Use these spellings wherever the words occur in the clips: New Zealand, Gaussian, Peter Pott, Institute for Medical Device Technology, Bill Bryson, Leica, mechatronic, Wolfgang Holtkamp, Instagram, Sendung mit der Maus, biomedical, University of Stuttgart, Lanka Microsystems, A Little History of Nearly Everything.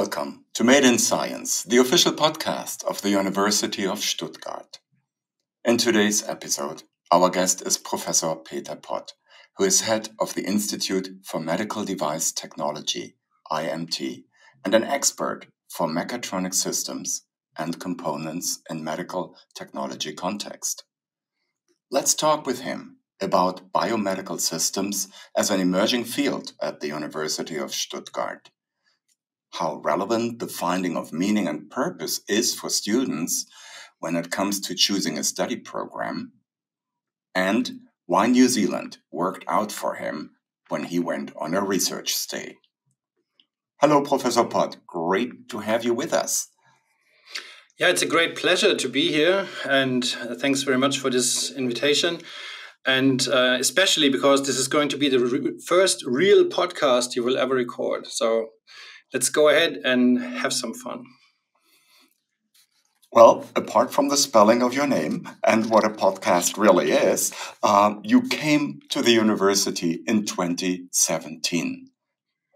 Welcome to Made in Science, the official podcast of the University of Stuttgart. In today's episode, our guest is Professor Peter Pott, who is head of the Institute for Medical Device Technology, IMT, and an expert for mechatronic systems and components in medical technology context. Let's talk with him about biomedical systems as an emerging field at the University of Stuttgart. How relevant the finding of meaning and purpose is for students when it comes to choosing a study program, and why New Zealand worked out for him when he went on a research stay. Hello, Professor Pott. Great to have you with us. Yeah, it's a great pleasure to be here, and thanks very much for this invitation. And especially because this is going to be the first real podcast you will ever record. So let's go ahead and have some fun. Well, apart from the spelling of your name and what a podcast really is, you came to the university in 2017.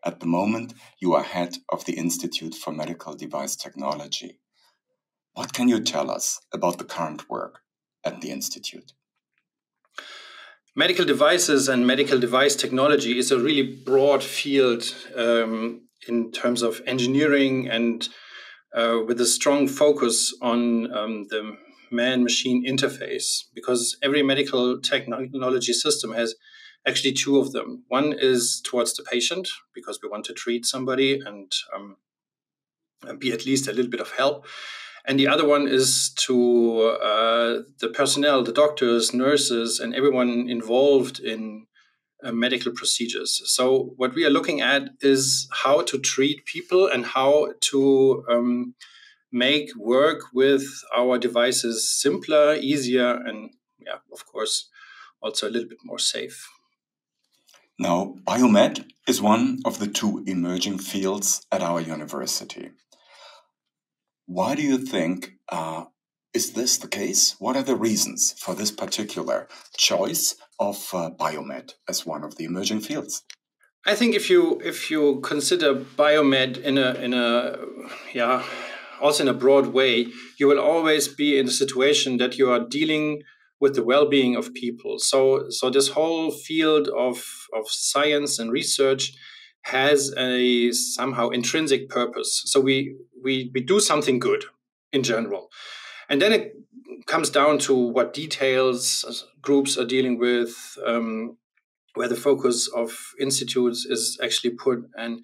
At the moment, you are head of the Institute for Medical Device Technology. What can you tell us about the current work at the Institute? Medical devices and medical device technology is a really broad field in terms of engineering and with a strong focus on the man-machine interface, because every medical technology system has actually two of them. One is towards the patient, because we want to treat somebody and be at least a little bit of help. And the other one is to the personnel, the doctors, nurses, and everyone involved in medical procedures. So what we are looking at is how to treat people and how to make work with our devices simpler, easier, and yeah, of course, also a little bit more safe. Now, biomed is one of the two emerging fields at our university. Why do you think is this the case? What are the reasons for this particular choice of biomed as one of the emerging fields? I think if you consider biomed in a broad way, you will always be in a situation that you are dealing with the well-being of people. So this whole field of science and research has a somehow intrinsic purpose. So we do something good in general. And then it comes down to what details groups are dealing with, where the focus of institutes is actually put, and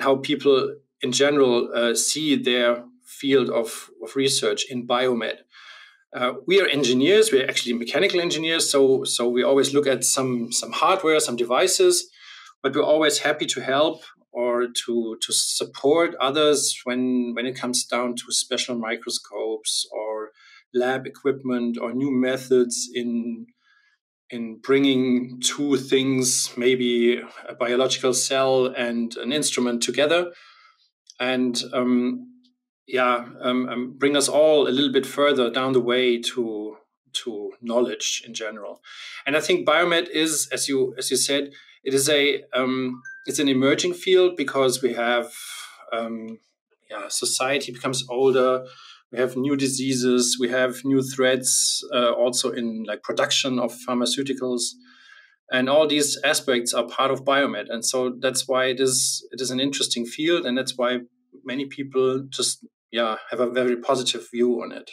how people in general see their field of research in biomed. We are engineers, we're actually mechanical engineers, so we always look at some hardware, some devices, but we're always happy to help or to support others when it comes down to special microscopes or lab equipment or new methods in bringing two things, maybe a biological cell and an instrument together, and bring us all a little bit further down the way to knowledge in general. And I think biomed is, as you said, it is it's an emerging field because we have society becomes older, we have new diseases, we have new threats also in like production of pharmaceuticals, and all these aspects are part of biomed, and so that's why it is an interesting field, and that's why many people just have a very positive view on it.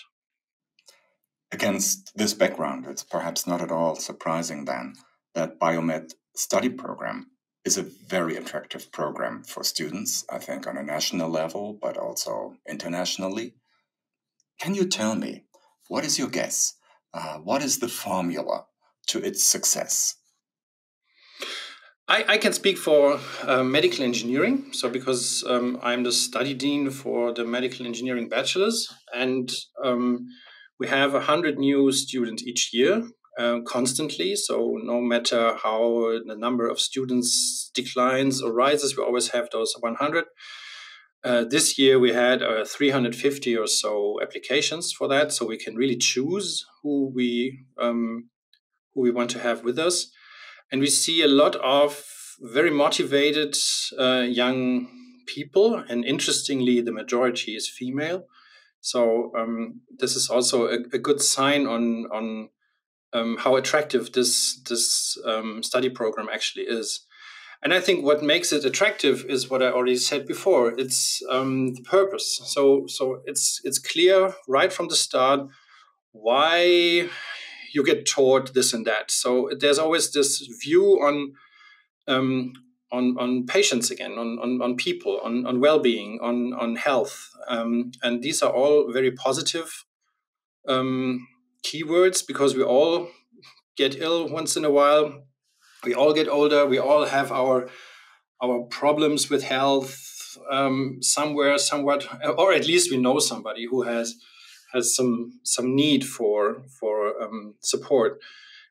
Against this background, it's perhaps not at all surprising then that biomed study program is a very attractive program for students, I think, on a national level, but also internationally. Can you tell me, what is your guess? What is the formula to its success? I can speak for medical engineering, so because I'm the study dean for the medical engineering bachelor's, and we have 100 new students each year. Constantly, so no matter how the number of students declines or rises, we always have those 100. This year we had 350 or so applications for that, so we can really choose who we want to have with us, and we see a lot of very motivated young people, and interestingly, the majority is female. So this is also a good sign on how attractive this study program actually is. And I think what makes it attractive is what I already said before. It's the purpose. So it's clear right from the start why you get taught this and that. So there's always this view on patients again, on people, on well-being, on health. And these are all very positive keywords, because we all get ill once in a while. We all get older. We all have our problems with health somewhat, or at least we know somebody who has some need for support,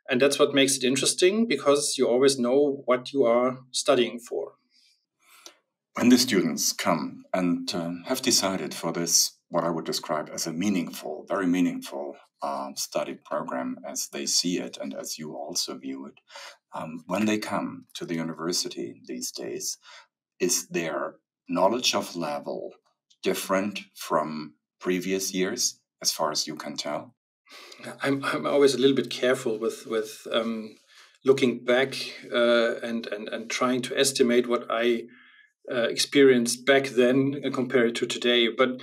and that's what makes it interesting, because you always know what you are studying for. When the students come and have decided for this, what I would describe as a meaningful, very meaningful study program as they see it and as you also view it, when they come to the university these days, is their knowledge of level different from previous years, as far as you can tell? I'm always a little bit careful with looking back and trying to estimate what I experienced back then compared to today. But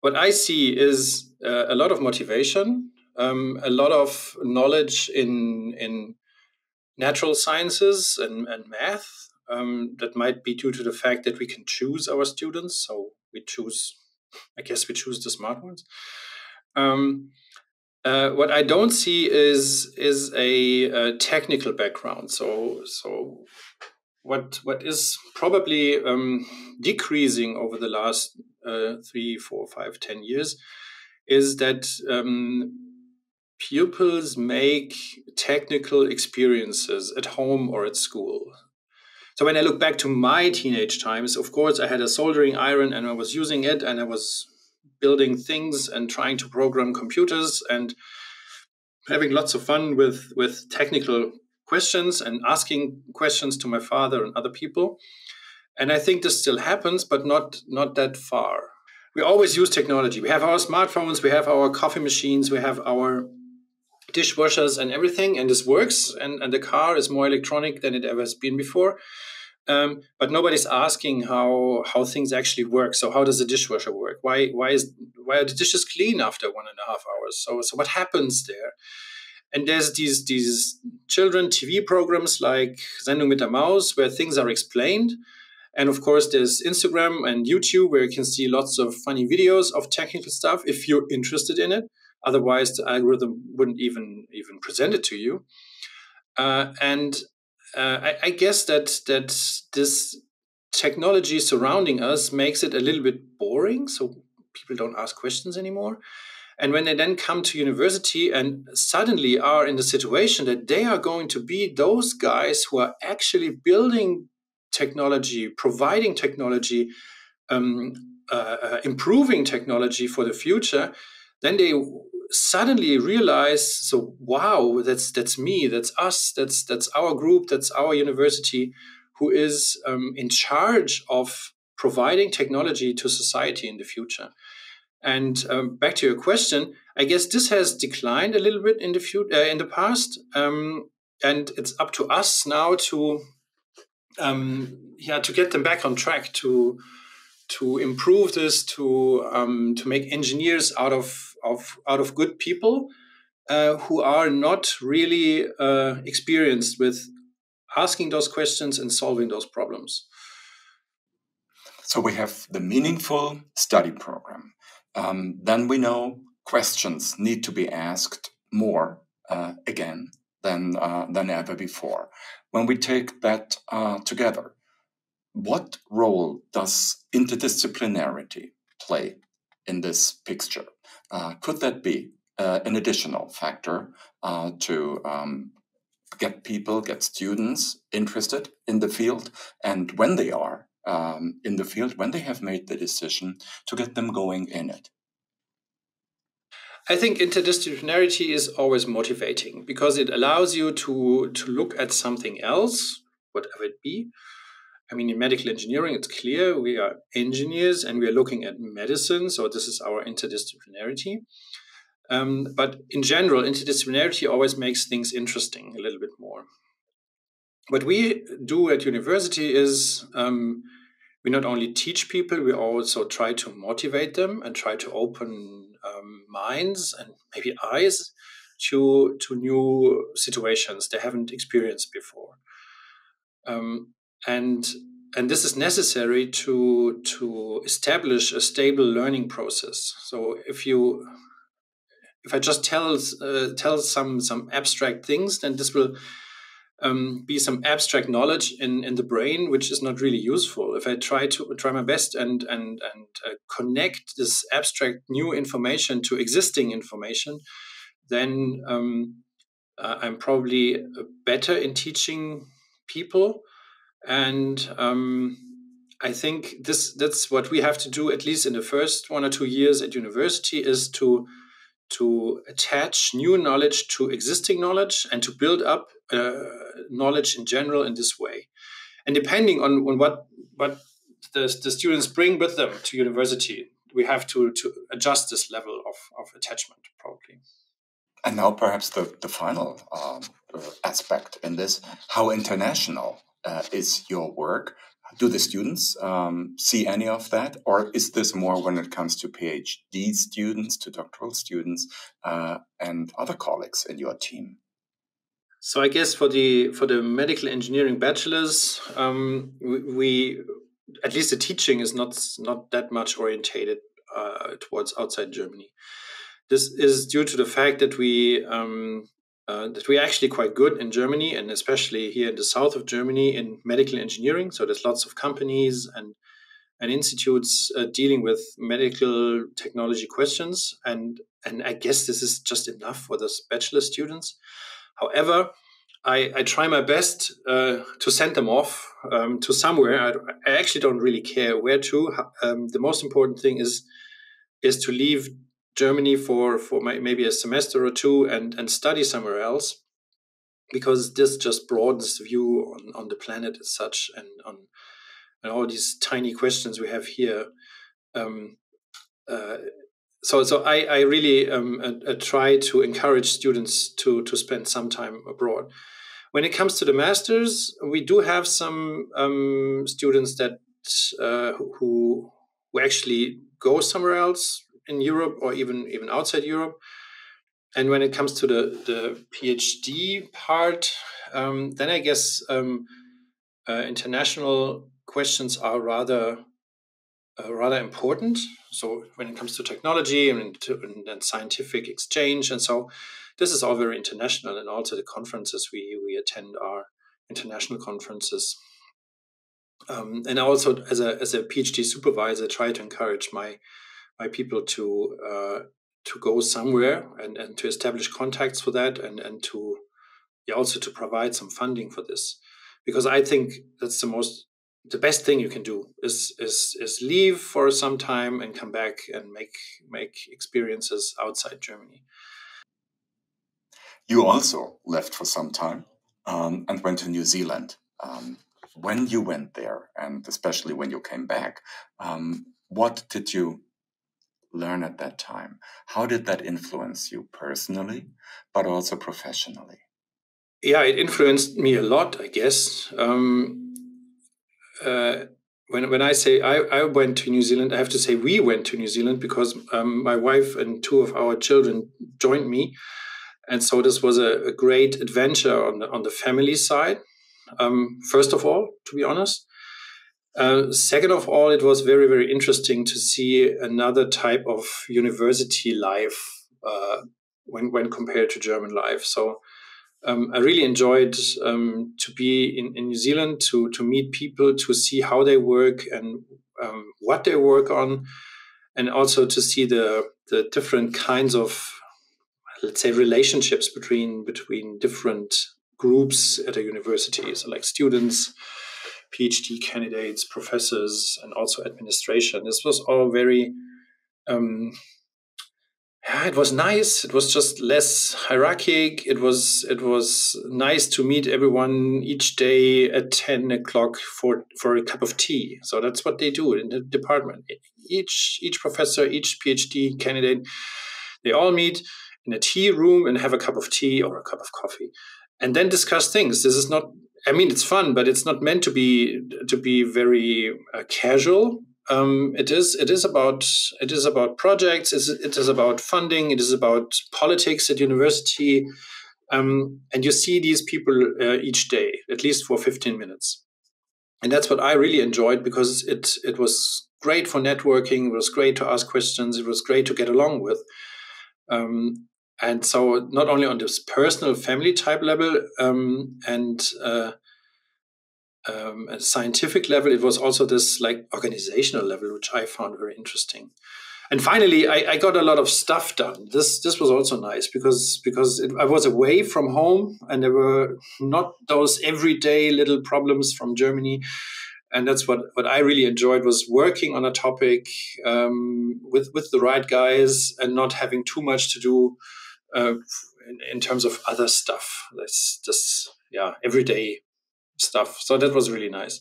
what I see is a lot of motivation, a lot of knowledge in natural sciences and math. That might be due to the fact that we can choose our students. So I guess we choose the smart ones. What I don't see is a technical background. So what is probably decreasing over the last 3, 4, 5, 10 years is that pupils make technical experiences at home or at school. So when I look back to my teenage times, of course, I had a soldering iron and I was using it and I was building things and trying to program computers and having lots of fun with technical questions and asking questions to my father and other people. And I think this still happens, but not that far. We always use technology. We have our smartphones, we have our coffee machines, we have our dishwashers and everything, and this works, and the car is more electronic than it ever has been before, but nobody's asking how things actually work. So how does a dishwasher work? Why are the dishes clean after 1.5 hours? So what happens there? And there's these children TV programs like Sendung mit der Maus where things are explained, and of course there's Instagram and YouTube where you can see lots of funny videos of technical stuff if you're interested in it. Otherwise, the algorithm wouldn't even present it to you. I guess that this technology surrounding us makes it a little bit boring, so people don't ask questions anymore. And when they then come to university and suddenly are in the situation that they are going to be those guys who are actually building technology, providing technology, improving technology for the future, then they suddenly realize, so wow, that's me, that's us, that's our group, that's our university, who is in charge of providing technology to society in the future. And back to your question, I guess this has declined a little bit in the past, and it's up to us now to get them back on track, to improve this, to make engineers out of good people who are not really experienced with asking those questions and solving those problems. So we have the meaningful study program. Then we know questions need to be asked more again than ever before. When we take that together, what role does interdisciplinarity play in this picture? Could that be an additional factor to get students interested in the field, and when they are in the field, when they have made the decision, to get them going in it? I think interdisciplinarity is always motivating, because it allows you to look at something else, whatever it be, I mean, in medical engineering, it's clear we are engineers and we are looking at medicine. So this is our interdisciplinarity. But in general, interdisciplinarity always makes things interesting a little bit more. What we do at university is we not only teach people, we also try to motivate them and try to open minds and maybe eyes to new situations they haven't experienced before. And this is necessary to establish a stable learning process. So if I just tell some abstract things, then this will be some abstract knowledge in the brain, which is not really useful. If I try my best and connect this abstract new information to existing information, then I'm probably better in teaching people. And I think that's what we have to do, at least in the first 1 or 2 years at university, is to attach new knowledge to existing knowledge and to build up knowledge in general in this way. And depending on what the students bring with them to university, we have to adjust this level of attachment probably. And now perhaps the final aspect in this, how international is your work? Do the students see any of that? Or is this more when it comes to PhD students, to doctoral students and other colleagues in your team? So I guess for the medical engineering bachelors, we at least the teaching is not that much orientated towards outside Germany. This is due to the fact that we're actually quite good in Germany, and especially here in the south of Germany in medical engineering. So there's lots of companies and institutes dealing with medical technology questions. And I guess this is just enough for the bachelor students. However, I try my best to send them off to somewhere. I actually don't really care where to. The most important thing is to leave Germany for maybe a semester or two and study somewhere else, because this just broadens the view on the planet as such and all these tiny questions we have here. So I really I try to encourage students to spend some time abroad. When it comes to the masters, we do have some students that who actually go somewhere else in Europe or even outside Europe. And when it comes to the PhD part, then I guess international questions are rather important. So when it comes to technology and scientific exchange, and so this is all very international, and also the conferences we attend are international conferences. And also as a PhD supervisor, I try to encourage my people to go somewhere and to establish contacts for that and to also to provide some funding for this, because I think that's the best thing you can do is leave for some time and come back and make experiences outside Germany. You also left for some time and went to New Zealand. When you went there, and especially when you came back, what did you learn at that time? How did that influence you personally, but also professionally? Yeah, it influenced me a lot, I guess. When I say I went to New Zealand, I have to say we went to New Zealand, because my wife and 2 of our children joined me. And so this was a great adventure on the family side, first of all, to be honest. Second of all, it was very, very interesting to see another type of university life when compared to German life. So I really enjoyed to be in New Zealand, to meet people, to see how they work and what they work on, and also to see the different kinds of, let's say, relationships between different groups at a university, so like students, PhD candidates, professors, and also administration. This was all very it was nice. It was just less hierarchic. It was nice to meet everyone each day at 10 o'clock for a cup of tea. So that's what they do in the department. Each professor, each PhD candidate, they all meet in a tea room and have a cup of tea or a cup of coffee and then discuss things. This is not, I mean, it's fun, but it's not meant to be very casual. It is about projects. It is about funding. It is about politics at university, and you see these people each day, at least for 15 minutes, and that's what I really enjoyed because it was great for networking. It was great to ask questions. It was great to get along with, and so not only on this personal family type level at scientific level, it was also this like organizational level, which I found very interesting. And finally, I got a lot of stuff done. This was also nice because I was away from home and there were not those everyday little problems from Germany. And that's what I really enjoyed, was working on a topic with the right guys and not having too much to do in terms of other stuff. That's just, yeah, everyday stuff. So that was really nice.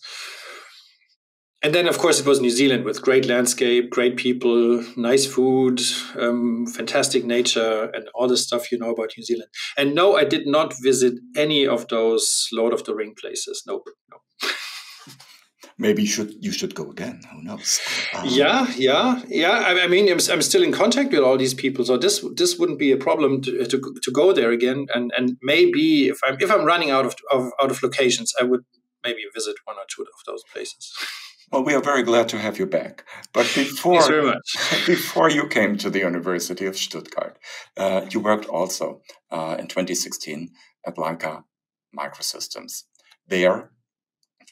And then, of course, it was New Zealand with great landscape, great people, nice food, fantastic nature, and all the stuff you know about New Zealand. And no, I did not visit any of those Lord of the Ring places. Nope. No. Maybe you should go again. Who knows? Yeah. I mean, I'm still in contact with all these people, so this wouldn't be a problem to go there again. And maybe if I'm running out of locations, I would maybe visit one or two of those places. Well, we are very glad to have you back. But before Thanks very much. Before you came to the University of Stuttgart, you worked also in 2016 at Lanka Microsystems. There,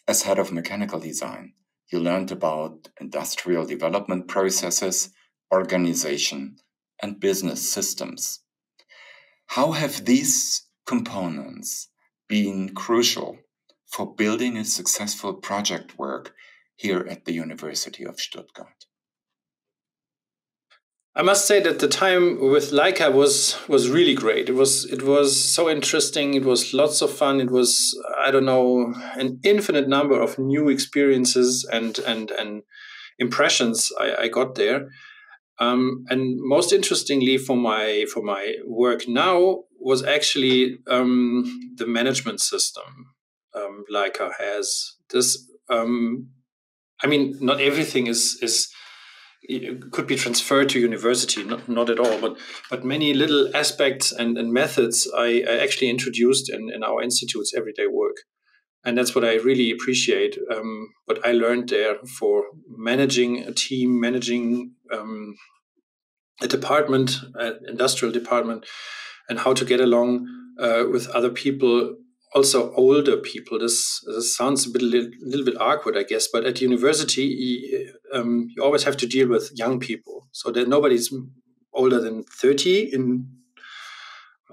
as head of mechanical design, you learned about industrial development processes, organization, and business systems. How have these components been crucial for building a successful project work here at the University of Stuttgart? I must say that the time with Leica was really great. It was so interesting. It was lots of fun. It was, I don't know, an infinite number of new experiences and impressions I got there. And most interestingly for my work now was actually the management system Leica has. This, I mean, not everything is. It could be transferred to university, not at all, but many little aspects and methods I actually introduced in our institute's everyday work. And that's what I really appreciate, what I learned there for managing a team, managing a department, an industrial department, and how to get along with other people, also older people. This sounds a little bit awkward, I guess, but at university, you always have to deal with young people. So that nobody's older than 30, in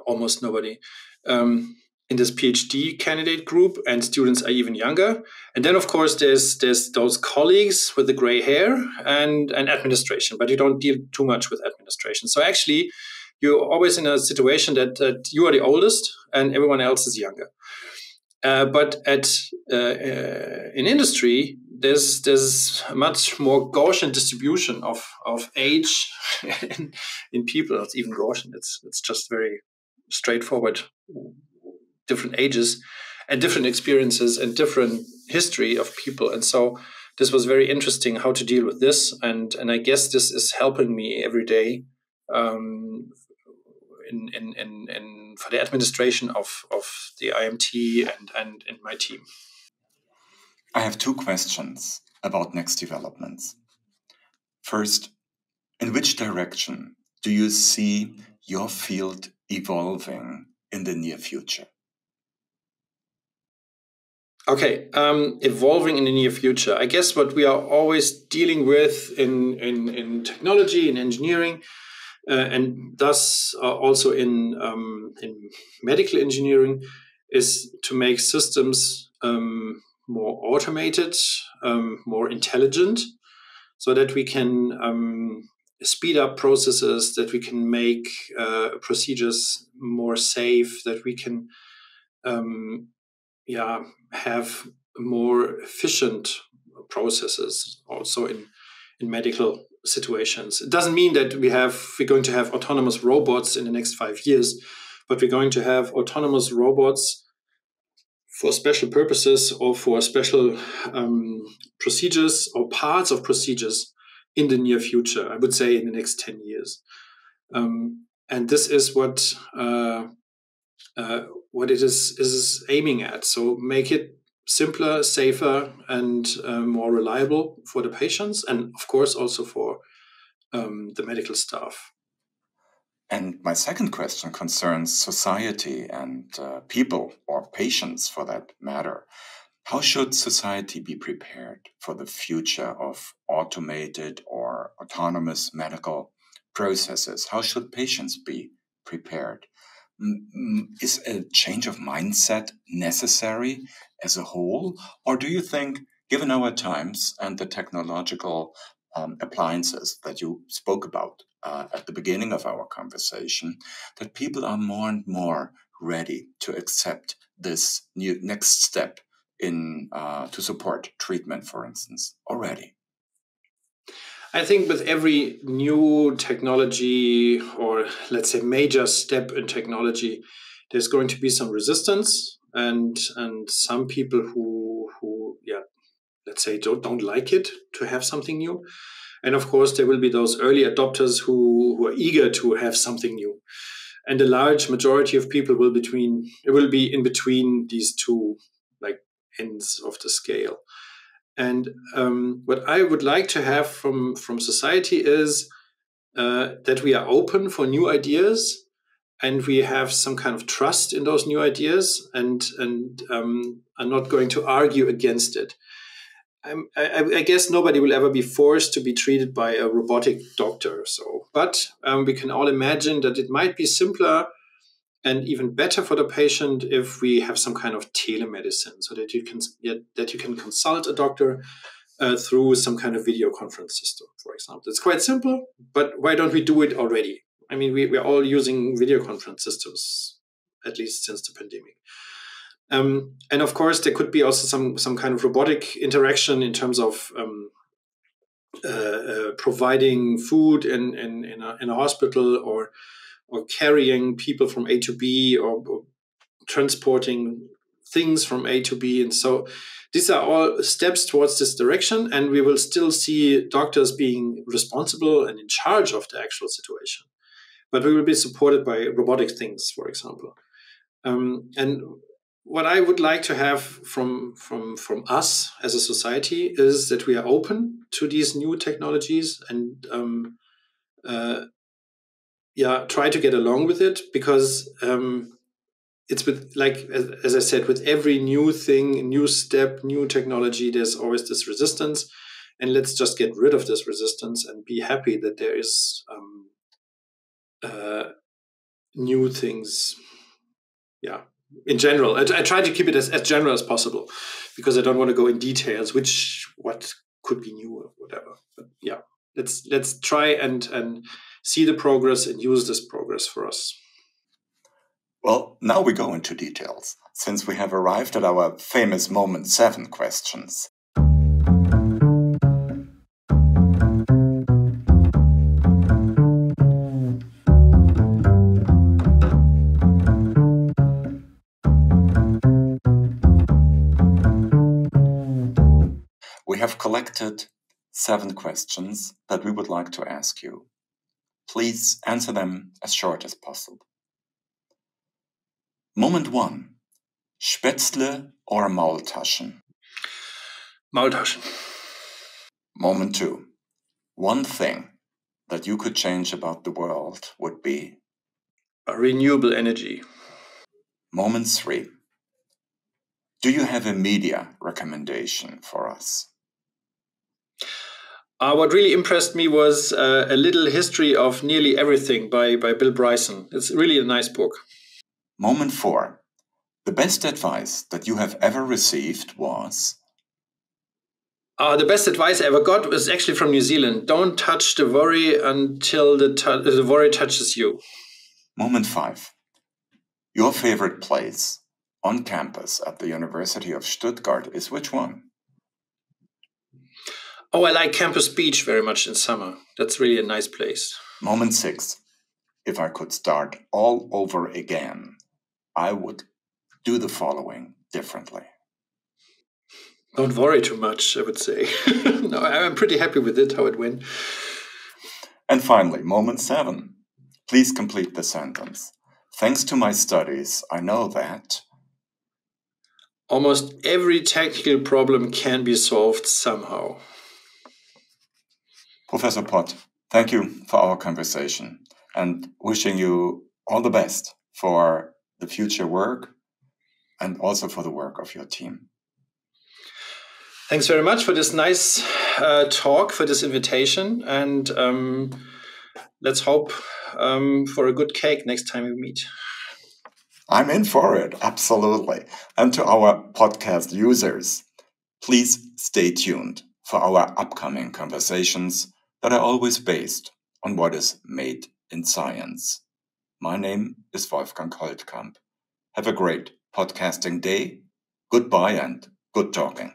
almost nobody, in this PhD candidate group, and students are even younger. And then, of course, there's those colleagues with the gray hair and administration, but you don't deal too much with administration. So actually, you're always in a situation that you are the oldest and everyone else is younger. But in industry, there's much more Gaussian distribution of age in people. It's even Gaussian. It's just very straightforward. Different ages and different experiences and different history of people. And so this was very interesting how to deal with this. And I guess this is helping me every day for the administration of the IMT and in my team. I have two questions about next developments. First, in which direction do you see your field evolving in the near future? Okay, evolving in the near future. I guess what we are always dealing with in technology, in engineering, and thus also in medical engineering, is to make systems more automated, more intelligent, so that we can speed up processes, that we can make procedures more safe, that we can have more efficient processes also in medical situations. It doesn't mean that we're going to have autonomous robots in the next 5 years, but we're going to have autonomous robots for special purposes or for special procedures or parts of procedures in the near future, I would say in the next 10 years. And this is what it is aiming at. So make it simpler, safer, and more reliable for the patients, and of course also for the medical staff. And my second question concerns society and people, or patients for that matter. How should society be prepared for the future of automated or autonomous medical processes? How should patients be prepared? Is a change of mindset necessary as a whole? Or do you think, given our times and the technological appliances that you spoke about at the beginning of our conversation, that people are more and more ready to accept this new next step in to support treatment, for instance, already? I think with every new technology, or let's say major step in technology, there's going to be some resistance and some people who let's say don't like it to have something new. And of course, there will be those early adopters who are eager to have something new. And the large majority of people will be in between these two ends of the scale. And what I would like to have from society is that we are open for new ideas and we have some kind of trust in those new ideas and are not going to argue against it. I guess nobody will ever be forced to be treated by a robotic doctor or so. But we can all imagine that it might be simpler and even better for the patient if we have some kind of telemedicine, so that you can consult a doctor through some kind of video conference system, for example. It's quite simple, but why don't we do it already? I mean, we're all using video conference systems, at least since the pandemic. And of course, there could be also some kind of robotic interaction in terms of providing food in a hospital, or carrying people from A to B, or transporting things from A to B. And so these are all steps towards this direction, and we will still see doctors being responsible and in charge of the actual situation. But we will be supported by robotic things, for example. And what I would like to have from us as a society is that we are open to these new technologies and try to get along with it, because it's as I said, with every new thing, new step, new technology, there's always this resistance. And let's just get rid of this resistance and be happy that there is new things. Yeah, in general, I try to keep it as general as possible, because I don't want to go in details what could be new or whatever. But yeah, let's try and see the progress and use this progress for us. Well, now we go into details, since we have arrived at our famous moment 7 questions. We have collected 7 questions that we would like to ask you. Please answer them as short as possible. Moment 1. Spätzle or Maultaschen? Maultaschen. Moment 2. One thing that you could change about the world would be? Renewable energy. Moment 3. Do you have a media recommendation for us? What really impressed me was A Little History of Nearly Everything by Bill Bryson. It's really a nice book. Moment 4. The best advice that you have ever received was? The best advice I ever got was actually from New Zealand. Don't touch the worry until the worry touches you. Moment 5. Your favorite place on campus at the University of Stuttgart is which one? Oh, I like Campus Beach very much in summer. That's really a nice place. Moment 6. If I could start all over again, I would do the following differently. Don't worry too much, I would say. No, I'm pretty happy with it, how it went. And finally, moment 7. Please complete the sentence. Thanks to my studies, I know that... Almost every technical problem can be solved somehow. Professor Pott, thank you for our conversation and wishing you all the best for the future work and also for the work of your team. Thanks very much for this nice talk, for this invitation, and let's hope for a good cake next time we meet. I'm in for it, absolutely. And to our podcast users, please stay tuned for our upcoming conversations that are always based on what is made in science. My name is Wolfgang Holtkamp. Have a great podcasting day. Goodbye and good talking.